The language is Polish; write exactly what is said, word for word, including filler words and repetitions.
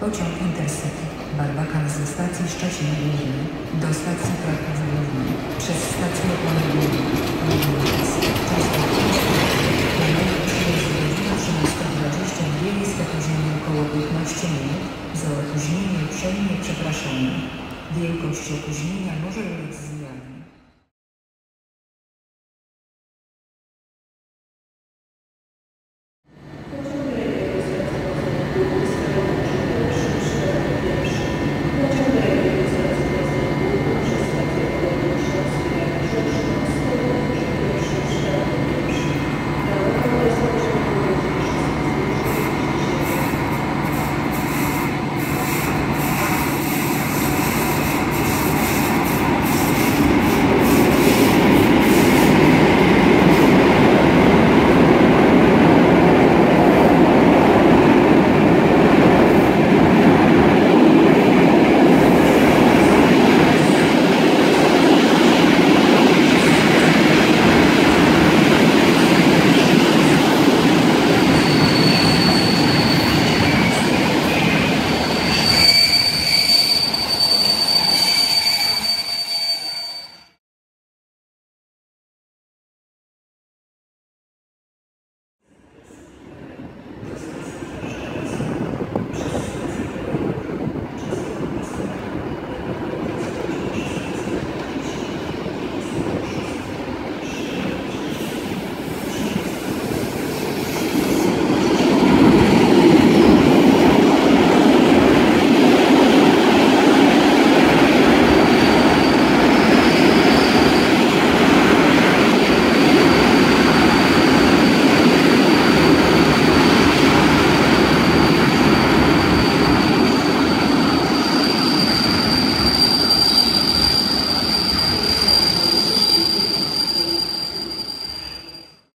Pociąg Intercity Barbakan ze stacji Szczecin Główny do stacji Kraków Główny przez stację Poznań Główny na z opóźnieniem około piętnaście minut za opóźnienie uprzejmie przepraszamy. Wielkość opóźnienia może